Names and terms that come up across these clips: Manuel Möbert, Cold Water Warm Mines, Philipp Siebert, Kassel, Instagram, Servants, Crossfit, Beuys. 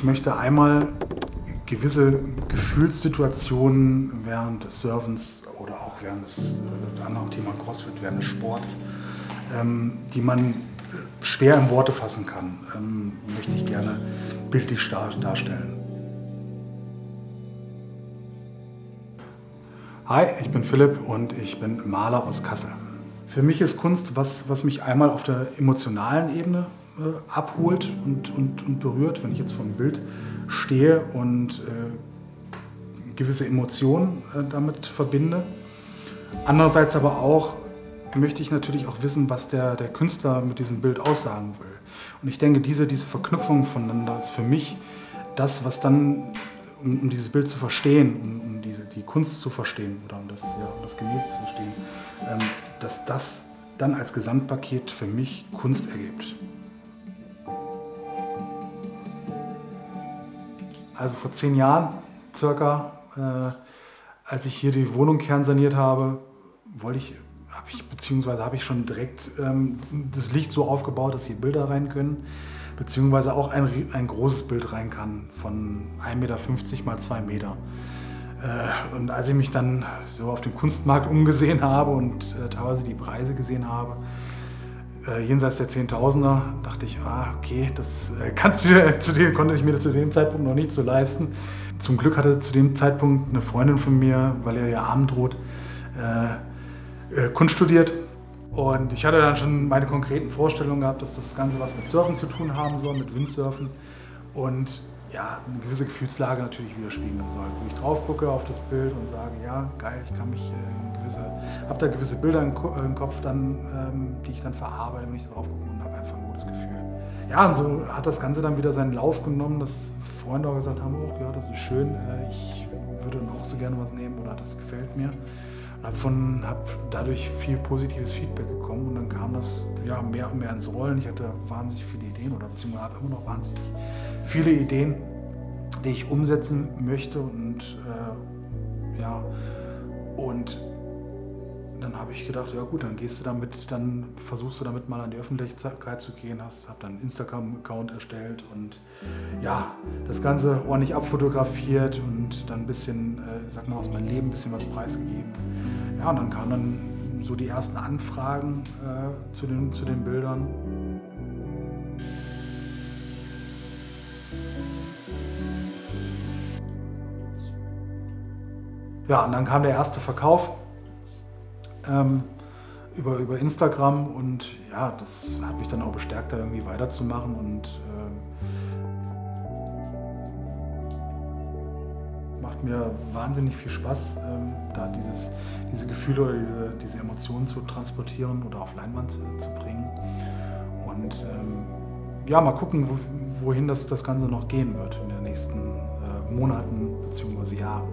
Ich möchte einmal gewisse Gefühlssituationen während des Servants oder auch während des anderen Thema Crossfit, während des Sports, die man schwer in Worte fassen kann, möchte ich gerne bildlich darstellen. Hi, ich bin Philipp und ich bin Maler aus Kassel. Für mich ist Kunst was mich einmal auf der emotionalen Ebene abholt und berührt, wenn ich jetzt vor dem Bild stehe und gewisse Emotionen damit verbinde. Andererseits aber auch möchte ich natürlich auch wissen, was der Künstler mit diesem Bild aussagen will. Und ich denke, diese Verknüpfung voneinander ist für mich das, was dann, um dieses Bild zu verstehen, um die Kunst zu verstehen oder um das Gemälde zu verstehen, dass das dann als Gesamtpaket für mich Kunst ergibt. Also vor 10 Jahren circa, als ich hier die Wohnung kernsaniert habe, habe ich schon direkt das Licht so aufgebaut, dass hier Bilder rein können, beziehungsweise auch ein großes Bild rein kann von 1,50 m × 2 m. Und als ich mich dann so auf dem Kunstmarkt umgesehen habe und teilweise die Preise gesehen habe, jenseits der 10.000er, dachte ich, okay, das konnte ich mir zu dem Zeitpunkt noch nicht so leisten. Zum Glück hatte zu dem Zeitpunkt eine Freundin von mir, weil ihr ja Arm droht, Kunst studiert. Und ich hatte dann schon meine konkreten Vorstellungen gehabt, dass das Ganze was mit Surfen zu tun haben soll, mit Windsurfen. Und ja, eine gewisse Gefühlslage natürlich widerspiegeln soll. Wo ich drauf gucke auf das Bild und sage, ja, geil, ich kann mich habe da gewisse Bilder im Kopf, dann, die ich dann verarbeite, wenn ich drauf gucke und habe einfach ein gutes Gefühl. Ja, und so hat das Ganze dann wieder seinen Lauf genommen, dass Freunde auch gesagt haben, oh ja, das ist schön, ich würde auch so gerne was nehmen oder das gefällt mir. Und habe dadurch viel positives Feedback bekommen und dann kam das ja, mehr und mehr ins Rollen. Ich hatte wahnsinnig viele Ideen oder beziehungsweise habe immer noch wahnsinnig viele Ideen, die ich umsetzen möchte und ja, und dann habe ich gedacht, ja gut, dann gehst du damit, dann versuchst du damit mal an die Öffentlichkeit zu gehen. Habe dann einen Instagram-Account erstellt und ja, das Ganze ordentlich abfotografiert und dann ein bisschen, sag mal, aus meinem Leben ein bisschen was preisgegeben. Ja, und dann kamen dann so die ersten Anfragen zu den Bildern. Ja, und dann kam der erste Verkauf. Über Instagram und ja, das hat mich dann auch bestärkt, da irgendwie weiterzumachen und macht mir wahnsinnig viel Spaß, da diese Gefühle oder diese Emotionen zu transportieren oder auf Leinwand zu bringen und ja, mal gucken, wohin das Ganze noch gehen wird in den nächsten Monaten bzw. Jahren.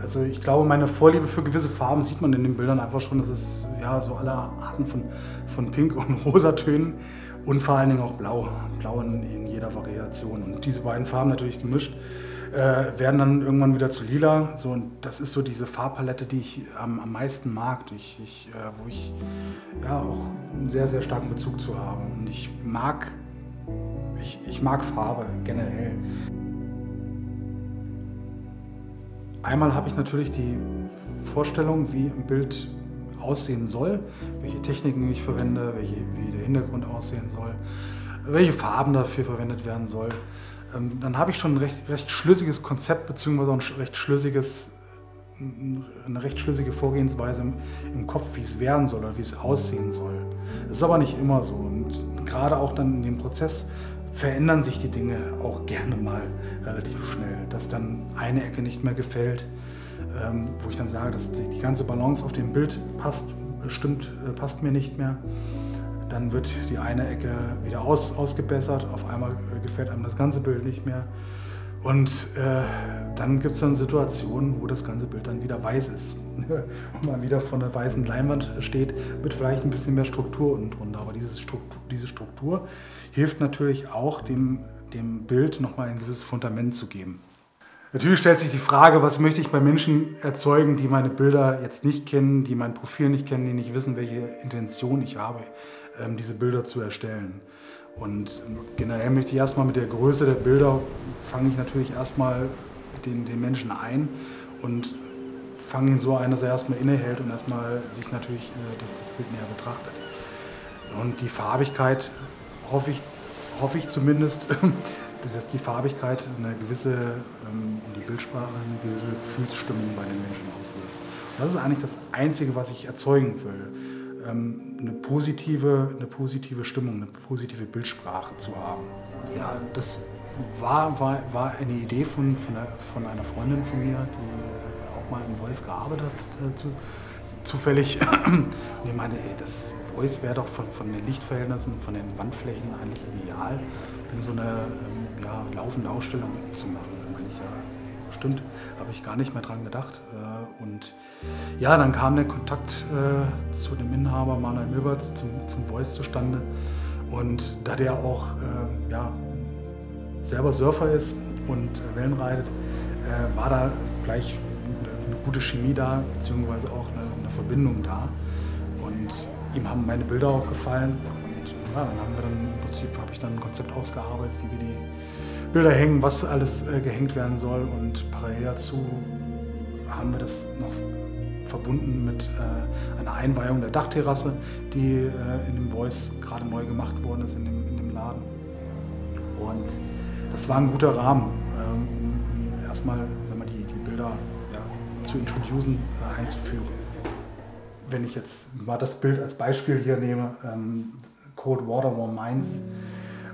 Also ich glaube, meine Vorliebe für gewisse Farben sieht man in den Bildern einfach schon. Das ist ja so alle Arten von Pink- und Rosatönen und vor allen Dingen auch Blau. Blau in jeder Variation. Und diese beiden Farben natürlich gemischt werden dann irgendwann wieder zu Lila. So, und das ist so diese Farbpalette, die ich am meisten mag, wo ich ja auch einen sehr, sehr starken Bezug zu habe. Und ich mag Farbe generell. Einmal habe ich natürlich die Vorstellung, wie ein Bild aussehen soll, welche Techniken ich verwende, wie der Hintergrund aussehen soll, welche Farben dafür verwendet werden sollen. Dann habe ich schon ein recht schlüssiges Konzept bzw. eine recht schlüssige Vorgehensweise im Kopf, wie es werden soll oder wie es aussehen soll. Das ist aber nicht immer so und gerade auch dann in dem Prozess verändern sich die Dinge auch gerne mal relativ schnell, dass dann eine Ecke nicht mehr gefällt, wo ich dann sage, dass die ganze Balance auf dem Bild passt mir nicht mehr. Dann wird die eine Ecke wieder ausgebessert, auf einmal gefällt einem das ganze Bild nicht mehr. Und dann gibt es dann Situationen, wo das ganze Bild dann wieder weiß ist und man wieder vor einer weißen Leinwand steht mit vielleicht ein bisschen mehr Struktur unten drunter. Aber diese Struktur hilft natürlich auch, dem Bild nochmal ein gewisses Fundament zu geben. Natürlich stellt sich die Frage, was möchte ich bei Menschen erzeugen, die meine Bilder jetzt nicht kennen, die mein Profil nicht kennen, die nicht wissen, welche Intention ich habe, diese Bilder zu erstellen. Und generell möchte ich erstmal mit der Größe der Bilder fange ich natürlich erstmal den Menschen ein und fange ihn so ein, dass er erstmal innehält und erstmal sich natürlich das Bild näher betrachtet. Und die Farbigkeit, hoffe ich zumindest, dass die Farbigkeit eine gewisse, und die Bildsprache eine gewisse Gefühlsstimmung bei den Menschen auslöst. Und das ist eigentlich das Einzige, was ich erzeugen will, eine positive Stimmung, eine positive Bildsprache zu haben. Ja, das war eine Idee von einer Freundin von mir, die auch mal in Beuys gearbeitet hat, zufällig. Und die meinte, ey, das Beuys wäre doch von den Lichtverhältnissen, von den Wandflächen eigentlich ideal, um so eine laufende Ausstellung zu machen. Da meine ich, ja, stimmt, habe ich gar nicht mehr dran gedacht. Und ja, dann kam der Kontakt zu dem Inhaber Manuel Möbert, zum Beuys zustande. Und da der auch selber Surfer ist und Wellen reitet, war da gleich eine gute Chemie da, beziehungsweise auch eine Verbindung da. Und ihm haben meine Bilder auch gefallen. Und ja, dann haben wir dann im Prinzip ein Konzept ausgearbeitet, wie wir die Bilder hängen, was alles gehängt werden soll. Und parallel dazu haben wir das noch verbunden mit einer Einweihung der Dachterrasse, die in dem Beuys gerade neu gemacht worden ist, in dem Laden. Und das war ein guter Rahmen, um erstmal die Bilder zu introducen, einzuführen. Wenn ich jetzt mal das Bild als Beispiel hier nehme, Cold Water Warm Mines.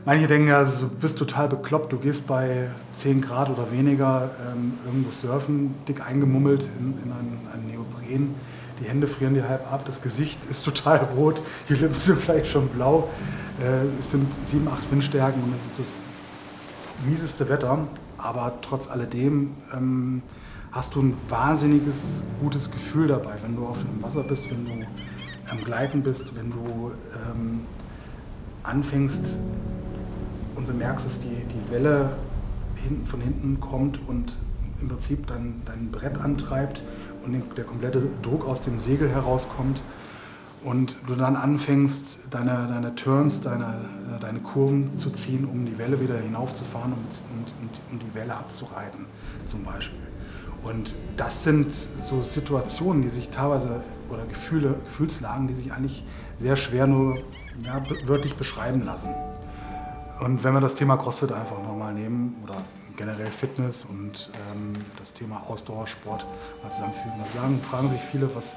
Manche denken ja, also, du bist total bekloppt, du gehst bei 10 Grad oder weniger irgendwo surfen, dick eingemummelt in einen Neopren. Die Hände frieren dir halb ab, das Gesicht ist total rot, die Lippen sind vielleicht schon blau. Es sind 7, 8 Windstärken und es ist das mieseste Wetter, aber trotz alledem hast du ein wahnsinniges, gutes Gefühl dabei, wenn du auf dem Wasser bist, wenn du am Gleiten bist, wenn du anfängst und bemerkst, dass die Welle von hinten kommt und im Prinzip dein Brett antreibt und der komplette Druck aus dem Segel herauskommt und du dann anfängst, deine Turns, deine Kurven zu ziehen, um die Welle wieder hinaufzufahren und die Welle abzureiten zum Beispiel. Und das sind so Situationen, die sich teilweise, oder Gefühlslagen, die sich eigentlich sehr schwer nur wörtlich beschreiben lassen. Und wenn wir das Thema Crossfit einfach nochmal nehmen, oder generell Fitness und das Thema Ausdauersport mal zusammenfügen, fragen sich viele, was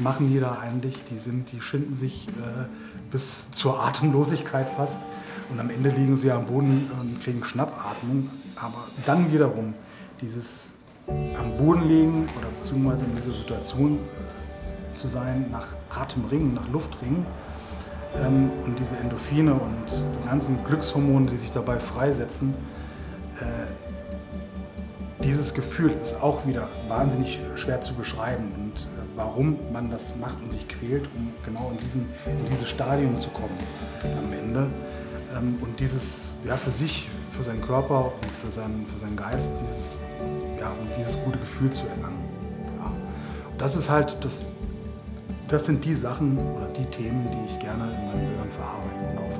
machen die da eigentlich? Die schinden sich bis zur Atemlosigkeit fast und am Ende liegen sie am Boden und kriegen Schnappatmung. Aber dann wiederum dieses am Boden liegen oder beziehungsweise in dieser Situation zu sein, nach Atem ringen, nach Luft ringen und diese Endorphine und die ganzen Glückshormone, die sich dabei freisetzen, dieses Gefühl ist auch wieder wahnsinnig schwer zu beschreiben und warum man das macht und sich quält, um genau in dieses Stadium zu kommen am Ende. Und dieses für sich, für seinen Körper und für seinen Geist, dieses gute Gefühl zu erlangen. Ja. Und das ist halt, das sind die Sachen oder die Themen, die ich gerne in meinen Bildern verarbeiten kann.